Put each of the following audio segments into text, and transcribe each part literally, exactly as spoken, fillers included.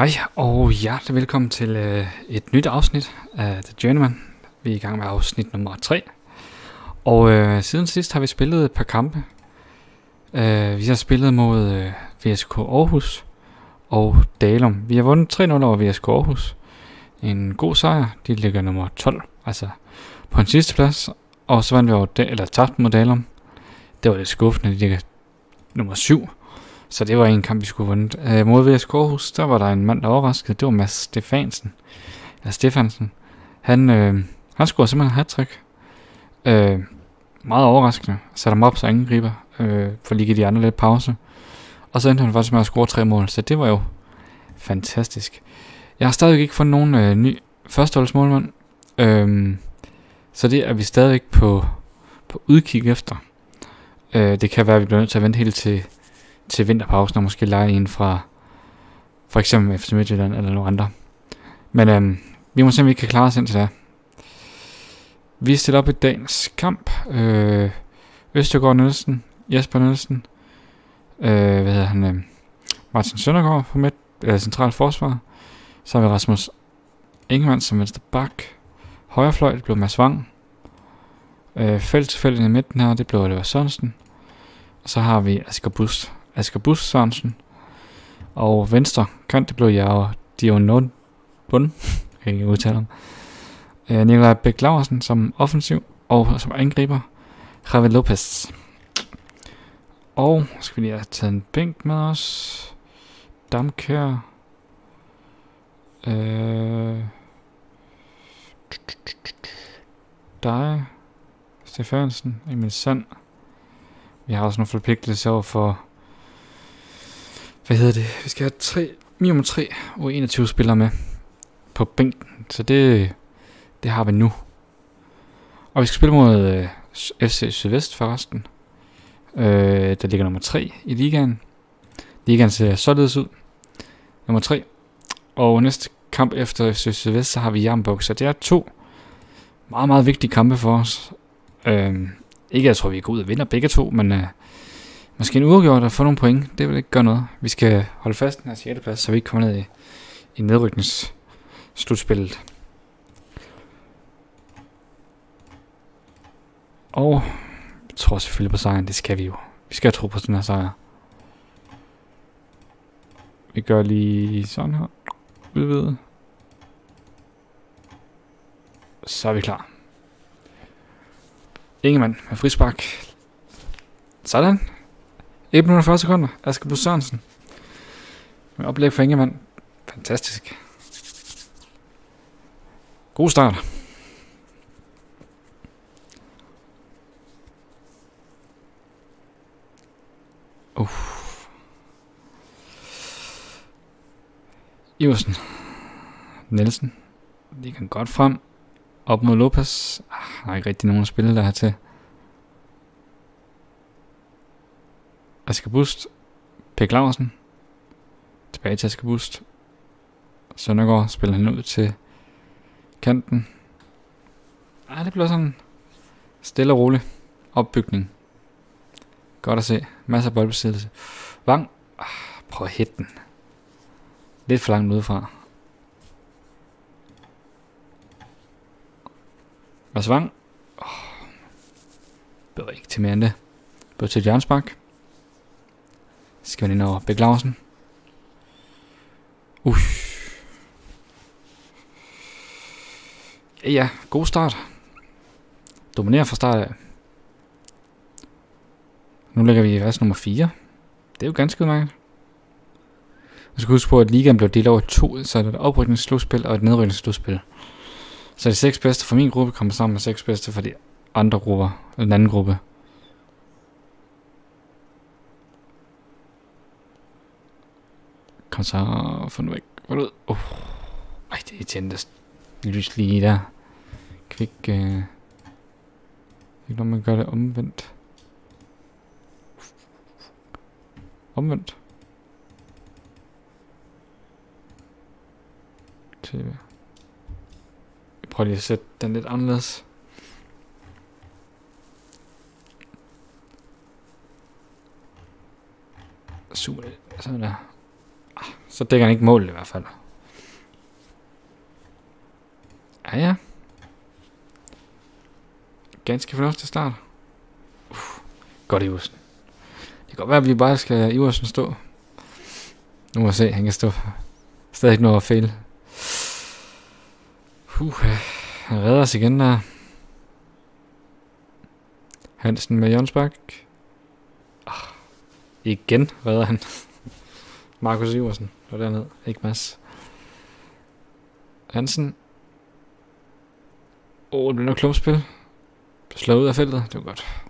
Hej og hjertelig velkommen til øh, et nyt afsnit af The Journeyman. Vi er i gang med afsnit nummer tre. Og øh, siden sidst har vi spillet et par kampe. Øh, vi har spillet mod øh, V S K Aarhus og Dalum. Vi har vundet tre nul over V S K Aarhus. En god sejr. De ligger nummer tolv, altså på en sidste plads. Og så vandt vi over, eller tabt mod Dalum. Det var lidt skuffende, de ligger nummer syv. Så det var en kamp, vi skulle vundet. Øh, mod V S K Aarhus, der var der en mand, der overraskede. Det var Mads Stefansen. Ja, Stefansen. Han, øh, han scorede simpelthen hat-trick. Øh, meget overraskende. Satte ham op, så angriber. Øh, for lige de andre lidt pause. Og så endte han faktisk med at score tre mål. Så det var jo fantastisk. Jeg har stadig ikke fundet nogen øh, ny førsteholdsmålmand. Øh, så det er vi stadigvæk på, på udkig efter. Øh, det kan være, at vi bliver nødt til at vente helt til... til vinterpausen og måske lege en fra for eksempel F C Midtjylland eller nogle andre. Men øhm, vi må se, om vi kan klare os indtil da. Vi stiller op i dagens kamp. Øh, Østergaard Nielsen, Jesper Nielsen, øh, hvad hedder han, øh, Martin Søndergaard på midt, øh, centralt forsvar. Så har vi Rasmus Engemann som venstre bak. Højre fløj, det blev Mads Vang. Øh, Feltfælden i midten her, det blev Oliver Sørensen. Og så har vi Asger Buus. Asger Buus Sørensen. Og venstre kant, det blev jeg og Dion Bund. Jeg kan ikke udtale ham. Øh, Nikolaj Bæk Larsen som offensiv og som angriber. Ravel Lopez. Og skal vi lige have taget en bænk med os. Damkær. Øh. Dig. Stefansen. Emil Sand. Vi har også nogle forpligtelser over for... Hvad hedder det? Vi skal have tre, minimum tre og enogtyve spillere med på bænken. Så det, det har vi nu. Og vi skal spille mod øh, F C Sydvest forresten. Øh, der ligger nummer tre i ligaen. Ligaen ser således ud. Nummer tre. Og næste kamp efter F C Sydvest, så har vi Jammerbugt. Så det er to meget, meget vigtige kampe for os. Øh, Ikke, jeg tror, vi går ud og vinder begge to, men øh, måske en uafgjort og få nogle point. Det vil ikke gøre noget. Vi skal holde fast den her sjette plads, så vi ikke kommer ned i, i nedrykningsslutspillet. Og jeg tror selvfølgelig på sejren. Det skal vi jo. Vi skal tro på den her sejr. Vi gør lige sådan her. Udvide. Så er vi klar. Ingemann med frispark. Sådan. et minut og fyrre sekunder. Asger Buus Sørensen. Med oplæg for Ingemann. Fantastisk. God start. Uh. Iversen. Nielsen. Det kan godt frem. Op mod Lopez. Ah, der er ikke rigtig nogen at spille der her til. Asger Buus. Bæk Larsen. Tilbage til Asger Buus. Søndergaard spiller han ud til kanten. Ah, det bliver sådan stille og rolig opbygning. Godt at se. Masser af boldbesiddelse. Vang. Ah, prøv at hætte den. Lidt for langt udefra. Mads Vang. Oh. Bør ikke til mere end det. Bør til Jørgensbak. Skal man ind over Bæk Larsen. Uh. Ja, ja, god start. Dominerer fra start af. Nu ligger vi i vers nummer fire. Det er jo ganske udmærket. Jeg skal huske på, at ligaen blev delt over to, så er der et oprykningsslutspil og et nedrykningsslutspil. Så de seks bedste fra min gruppe kommer sammen med seks bedste fra de andre grupper, eller den anden gruppe. Kom så, få nu væk. Hvor er det ud? Oh. Ej, det tændte lys lige der. Kan vi ikke... Øh... Jeg ved ikke, om man gør det omvendt. Omvendt. T V. Prøv lige at sætte den lidt anderledes. Super. Sådan der. så dækker han ikke målet i hvert fald. Ja, ja. Ganske fornuftig start. Uff, godt Iversen. Det kan godt være, at vi bare skal Iversen stå. Nu må jeg se, han kan stå. Stadig ikke noget at fejle. Uh, han redder os igen der. Hansen med Jonsbak. Oh, igen redder han. Markus Iversen. Det var dernede. Ikke Mads. Hansen. Åh, oh, det er noget klumpspil. Slå ud af feltet. Det var godt.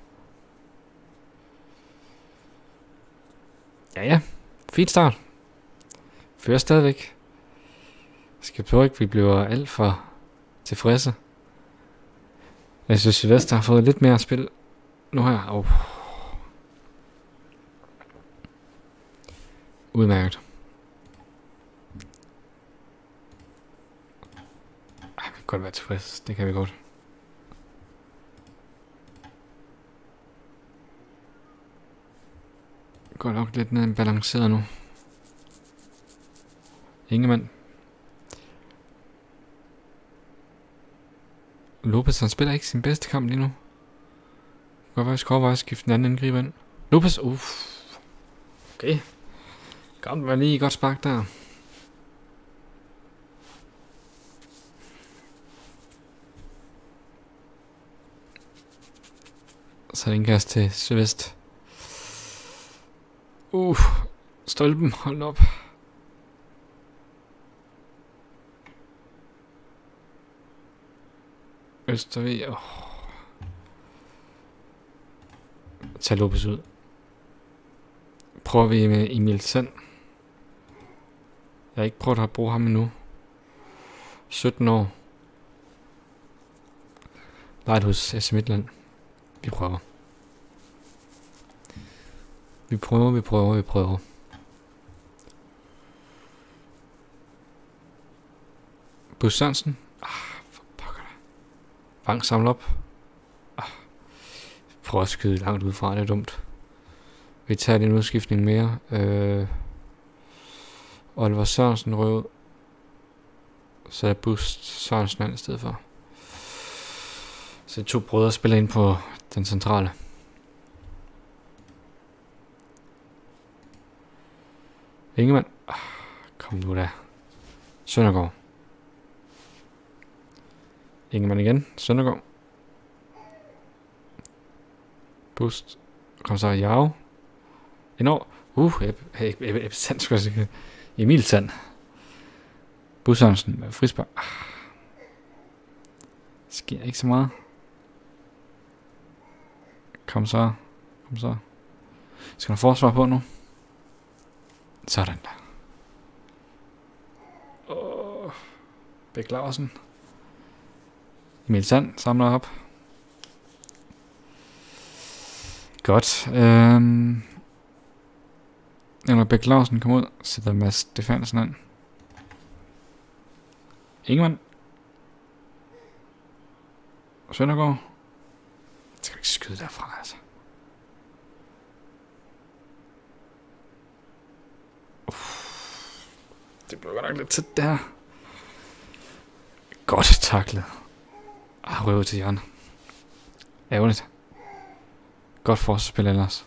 Ja, ja. Fint start. Fører stadigvæk. Skal prøve ikke, vi bliver alt for tilfredse. Jeg synes, Sydvest har fået lidt mere at spille nu her. Oh. Udmærket. Ej, vi kan godt være tilfredse. Det kan vi godt. Går nok lidt ned balanceret nu. Ingemann. Lopez, han spiller ikke sin bedste kamp lige nu. Godt være, vi skal overveje at skifte den anden indgriber ind. Lopez, uff. Okay. Godt være lige godt spark der. Så er det indkast til Sydvest. Uh, stolpen, hold op. Østervig, åh. Tag Lopez ud. Prøver vi med Emil Sand. Jeg har ikke prøvet at bruge ham endnu. sytten år. Lejet hos F C Midtjylland. Vi prøver. Vi prøver, vi prøver, vi prøver. Buus Sørensen. Ah, for pokker da. Vang samler op. Ah. Prøv at skyde langt ud fra, det er dumt. Vi tager den udskiftning mere. Øh. Oliver Sørensen rød. Så er Buus Sørensen andet sted for. Så to brødre spiller ind på den centrale. Ingemann. Ah, kom nu da. Søndergaard. Ingemann igen. Søndergaard. Boost. Kom så. Jarv. Endnu. Uh, Ebbe Sand, skulle jeg sige. Emil Sand. Buus Sørensen med frispark. Ah. Sker ikke så meget. Kom så. Kom så. Skal der forsvar på nu? Sådan der. Åh. Bæk Larsen. Emil Sand samler op. Godt. Øhm. Eller Bæk Larsen kom ud. Sætter Mads Stefansen ind. Ingemann. Søndergaard. Det skal ikke skyde derfra, altså. Det blev godt nok lidt tæt der. Godt taklet. Ah, røv til hjørnet. Ærgerligt. Godt forspil ellers.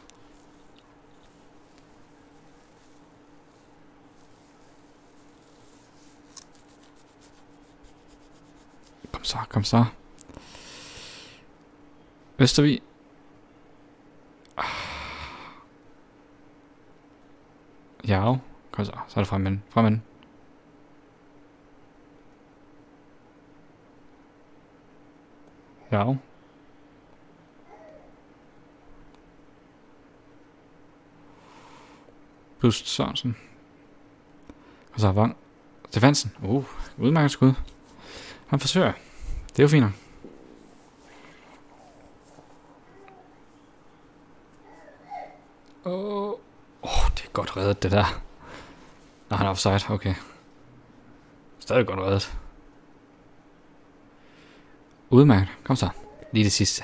Kom så, kom så. Østervig. Ah. Ja, kom så. Så er det fremanden. Fremanden. Ja. Buus Sørensen. Og så Vang. Stefansen. Uh, udmærket skud. Han forsøger. Det er jo fint. Åh, oh. oh, det er godt reddet det der. Nå, han er offside. Okay. Stadig godt reddet. Udmærket. Kom så. Lige det sidste.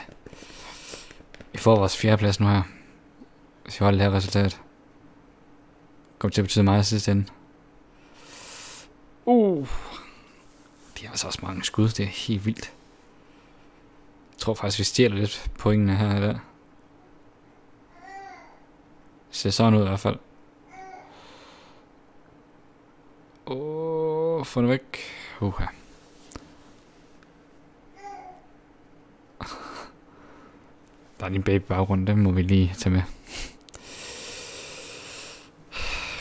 Vi får vores fjerde plads nu her. Hvis vi holder det her resultat. Kom til at betyde meget sidste ende. Uh, de har altså også mange skud, det er helt vildt. Jeg tror faktisk, vi stjæler lidt pointene her i dag. Det ser sådan ud i hvert fald. Åh, oh, få det væk. Uha. Der er din baby baggrund, den må vi lige tage med.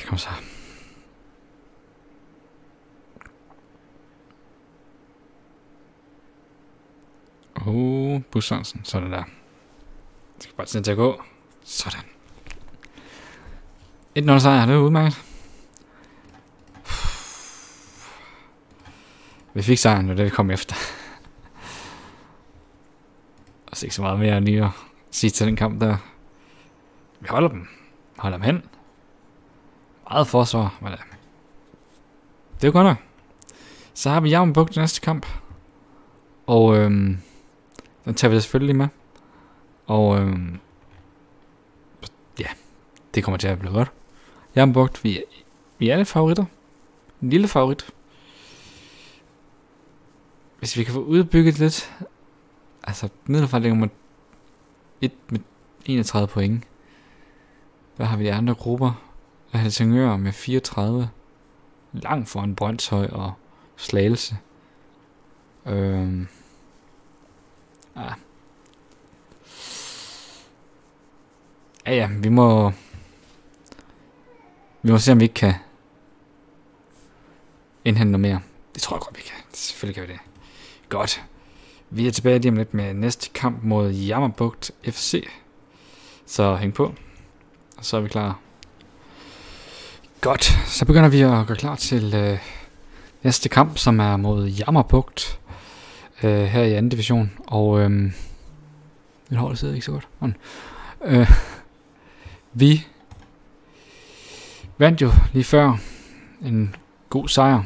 Kom så. Åh, oh, Buus Sørensen. Sådan der. Det skal bare sådan til at gå. Sådan. et nul sejr, det er udmærket. Vi fik sejren, det var det, vi kom efter. Og så ikke så meget mere lige at sige til den kamp der. Vi holder dem. Holder dem hen. Meget forsvar, men det er jo godt nok. Så har vi Jammerbugt i næste kamp. Og øhm, den tager vi da selvfølgelig med. Og øhm, ja, det kommer til at blive godt. Jammerbugt, vi, vi er alle favoritter. En lille favorit. Hvis vi kan få udbygget lidt. Altså, Middelfart ligger med et med enogtredive point. Hvad har vi de andre grupper? Helsingør med fireogtredive. Langt foran Brøndshøj og Slagelse. Øhm. Ah. Ja, ja, vi må... Vi må se, om vi ikke kan indhente noget mere. Det tror jeg godt, vi kan. Selvfølgelig kan vi det. Godt. Vi er tilbage lige om lidt med næste kamp mod Jammerbugt F C. Så hæng på. Og så er vi klar. Godt. Så begynder vi at gøre klar til øh, næste kamp, som er mod Jammerbugt. Øh, her i anden division. Og øh, mit hold sidder ikke så godt. Øh, vi vandt jo lige før en god sejr.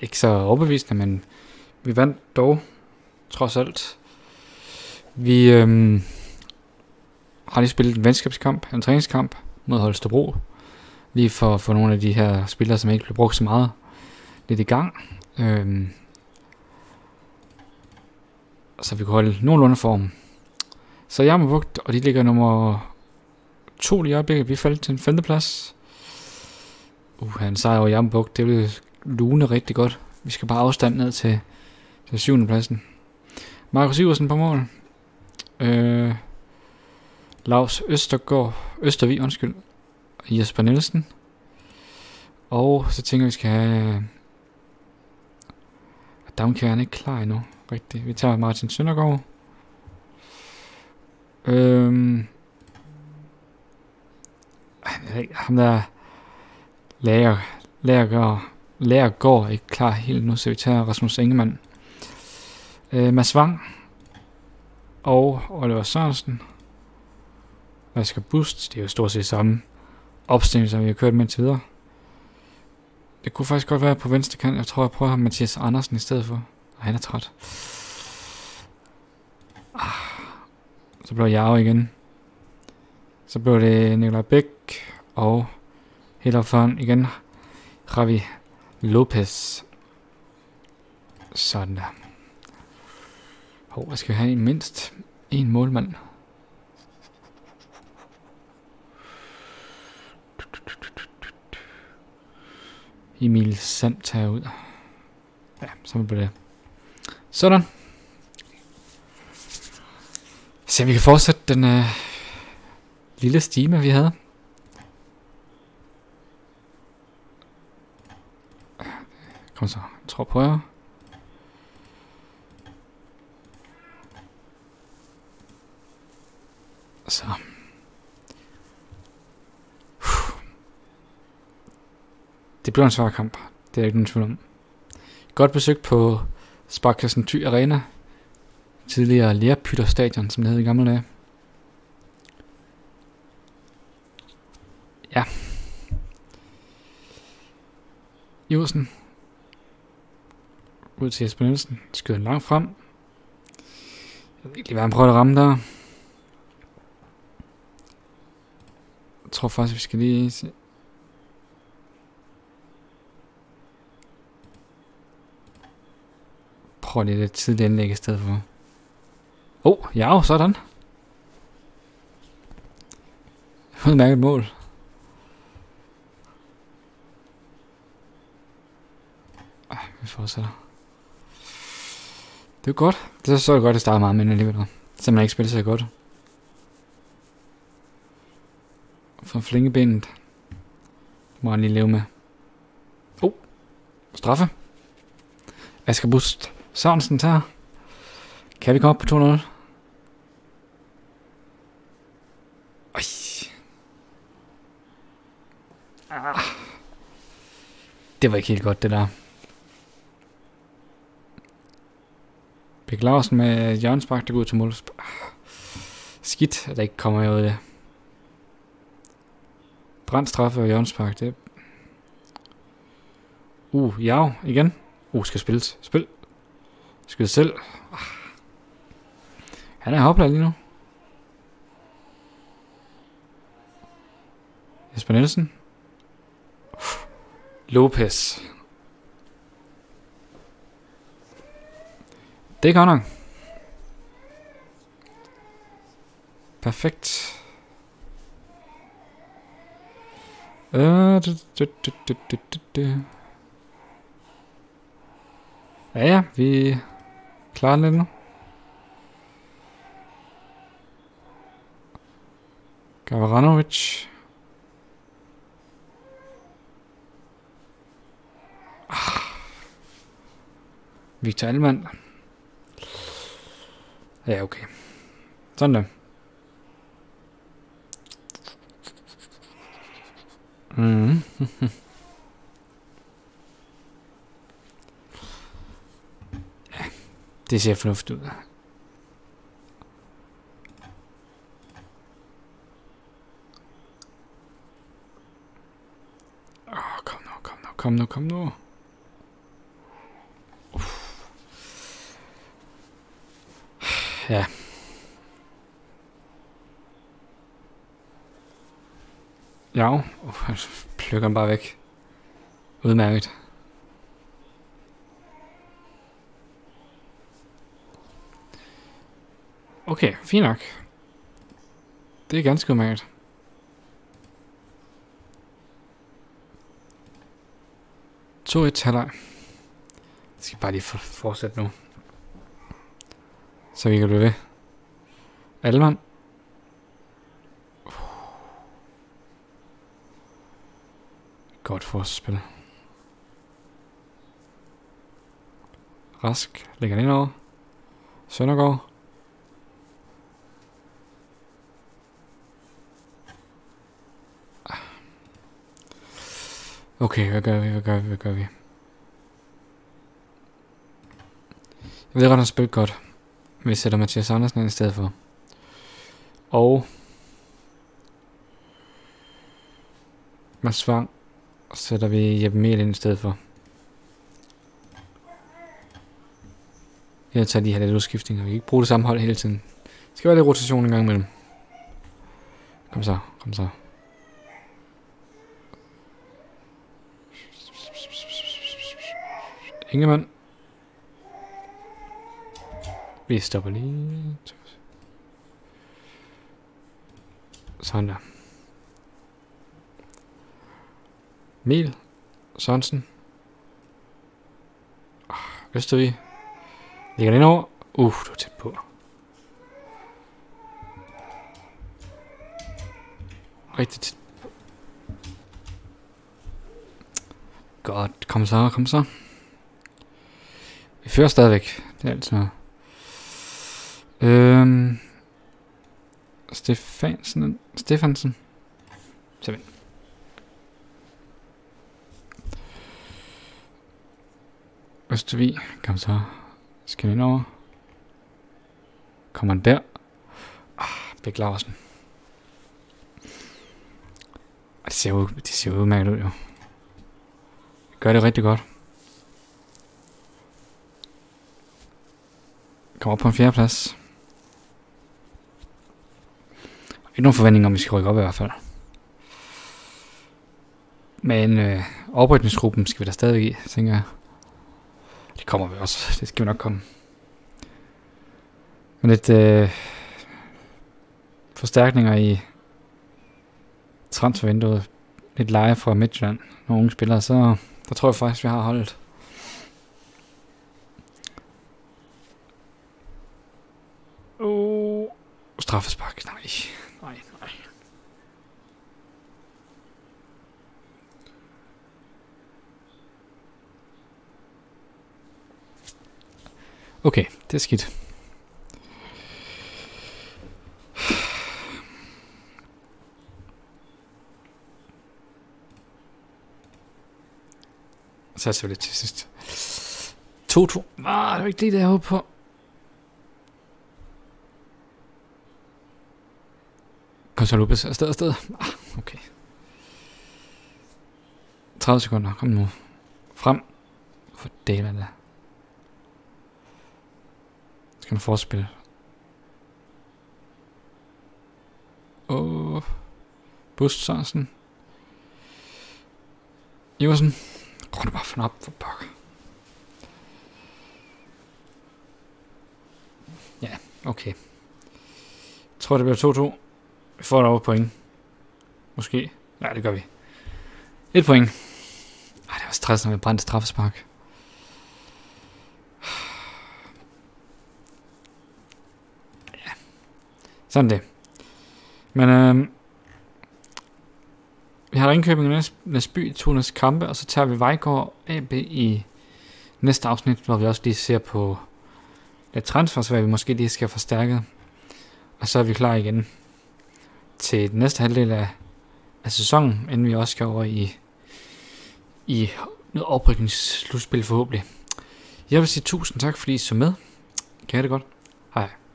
Ikke så overbevisende, men vi vandt dog. Trods alt. Vi øhm, har lige spillet en venskabskamp, en træningskamp mod Holstebro. Lige for at få nogle af de her spillere, som ikke blev brugt så meget, lidt i gang. Øhm, så vi kunne holde nogenlunde form. Så Jammerbugt, og de ligger nummer to lige i øjeblikket. Vi faldt til en femteplads. Uh, en sejr over Jammerbugt, det blev lune rigtig godt. Vi skal bare afstand ned til, til syvende pladsen. Markus Iversen på mål. Øh, Lars Østergård, Østervig, undskyld. Jesper Nielsen. Og så tænker vi skal have... Damkjær er ikke klar endnu. Rigtigt. Vi tager Martin Søndergaard. Øh, ham der... Lærer, lærer, lærer går ikke klar helt nu, så vi tager Rasmus Engemann. Øh, Mads Vang og Oliver Sørensen. Asger Buus, det er jo stort set samme opstilling, som vi har kørt med til videre. Det kunne faktisk godt være på venstre kant. Jeg tror, jeg prøver ham Mathias Andersen i stedet for. Ej, han er træt. Så blev jeg jo igen. Så blev det Nikolaj Bæk og helt op foran igen Ravel Lopez. Sådan der. Hov, hvad skal vi have? Mindst en målmand. Emil Sand tager ud. Ja, så bliver det. Sådan. Så vi kan fortsætte den øh, lille stime, vi havde. Kom så, tror på jer. Så. Det blev en svær kamp. Det er ikke nogen tvivl om. Godt besøg på Sparkersen Ty Arena. Tidligere LærpytterStadion, som det hed i gamle dage. Ja. Iversen. Ud til Jesper Nielsen. Skyder langt frem. Jeg ved ikke lige, hvad han prøver at ramme der. Jeg tror faktisk, vi skal lige se. prøver lige lidt tidligt indlæg i stedet for. Åh, oh, ja, sådan. Udmærket mål. Ej, vi fortsætter. Det er godt. Det så så det godt, det startede meget, men alligevel. Så man ikke spiller så godt. Fra flinkebenet. Må han lige leve med. Oh, straffe. Asger Buus Sørensen tager. Kan vi komme op på to nul? Ej. Ah. Det var ikke helt godt, det der. Bæk Larsen med hjørnespark, der går ud til mål. Ah. Skidt, at der ikke kommer jeg ud af det. Brandstraffe og hjørnespark, det. Uh, ja, igen. Uh, skal spilles. Spil. Skyd selv. Ah. Han er hopla lige nu. Jesper Nielsen. Lopez. Det er godt nok. Perfekt. Øh, det, det, det, det, det, det. Ja, ja, vi klarer lidt nu. Gavranovic. Ah. Victor Ellmann. Ja, okay. Sådan der. Mm. Ja, det ser fornuftigt ud. Kom nu, kom nu. Uff. Ja. Ja, uh, jeg plukker den bare væk. Udmærket. Okay, fint nok. Det er ganske udmærket. to et halvleg. Jeg skal bare lige fortsætte nu. Så vi kan blive ved. Alman. Uh. Godt forspil. Rask lægger den ind over. Søndergaard. Okay, hvad gør vi, hvad gør vi, hvad gør vi? Jeg ved godt, han har spillet godt. Vi sætter Mathias Andersen ind i stedet for. Og Mads Vang sætter vi Jeppe Mæhlen ind i stedet for. Jeg tager de her lidt udskiftninger. Vi kan ikke bruge det samme hold hele tiden. Det skal være lidt rotation en gang imellem. Kom så, kom så. Ingemann. Vi stopper lige. Sådan der. Emil Sandsen. Østergaard. Ligger den over. Uh, du er tæt på. Rigtig tæt på. Godt, kom så, kom så. Vi fører stadigvæk. Det er altid noget. Øhm... Stefansen... Stefansen... Sådan. Østervig. Kom så. Skal ind over. Kommer han der? Ah, Bæk Larsen. Det ser ud... Det ser udmærket ud, jo. Gør det rigtig godt. Kommer op på en fjerde plads. Ikke nogen forventning om vi skal rykke op i hvert fald. Men øh, oprykningsgruppen skal vi da stadig i, tænker jeg. Det kommer vi også. Det skal vi nok komme. Men lidt øh, forstærkninger i transfervinduet. Lidt leje fra Midtjylland. Nogle unge spillere. Så der tror jeg faktisk, vi har holdet. Oh. Straffespark. Nej. Nej, nej. Okay, det er skidt. Så ser vi lidt til sidst. to to. Ah, det var ikke det, der jeg håbede på. Kom så Lopez afsted, afsted. Ah, okay. tredive sekunder. Kom nu. Frem. For delen der. Skal man forspille? Åh. Oh. Bust Sørensen. Iversen. Prøv du bare at finde op for pokker. Ja, okay. Jeg tror, det bliver to to. Vi får derovre point. Måske. Nej, det gør vi. Et point. Ej, det var stress, når vi brændte straffespark. Ja. Sådan det. Men øhm vi har Ringkøbing og Næsby i to næste kampe, og så tager vi Vejgaard A B i næste afsnit, hvor vi også lige ser på et transfer, hvad vi måske lige skal forstærke. Og så er vi klar igen til den næste halvdel af, af sæsonen, inden vi også skal over i, i noget oprykningsslutspil forhåbentlig. Jeg vil sige tusind tak, fordi I så med. Kan I have det godt. Hej.